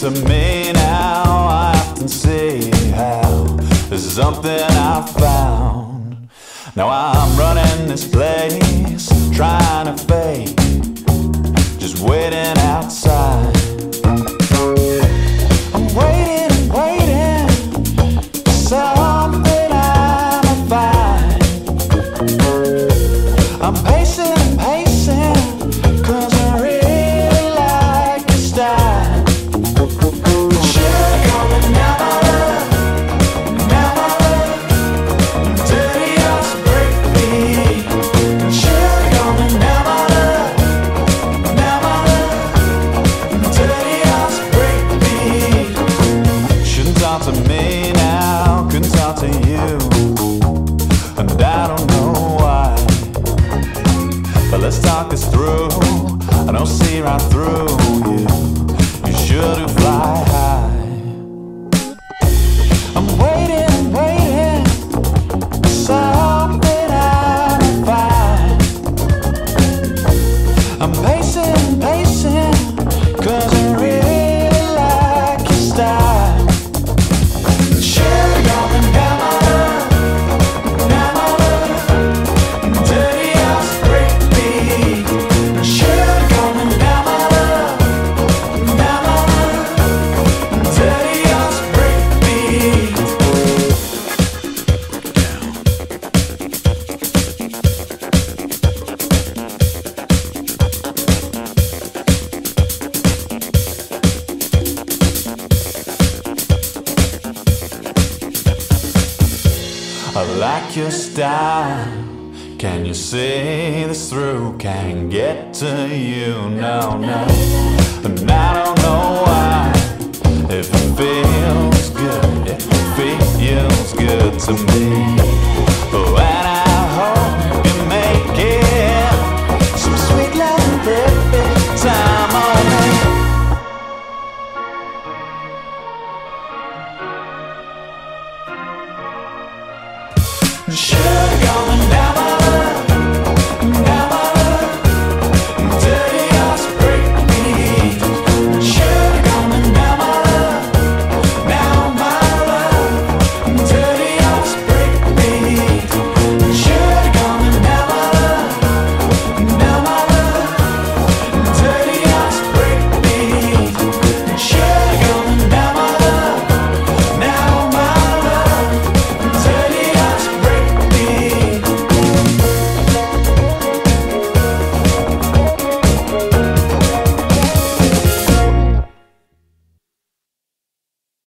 To me now, I often see how this is something I found. Now I'm running this place, trying to fake, just waiting outside. I'm waiting and waiting for something I might find. I'm pacing and pacing, 'cause I really like this time. To me now, couldn't talk to you, and I don't know why. But let's talk this through. I don't see right through you. You should have fly high. I'm waiting and waiting for something I can find. I'm pacing and pacing, 'cause I really like your style. I like your style. Can you see this through? Can't get to you, no, no. And I don't know why. If it feels good, it feels good to me. But when I hope you make it some sweet love every time all night. Sugar.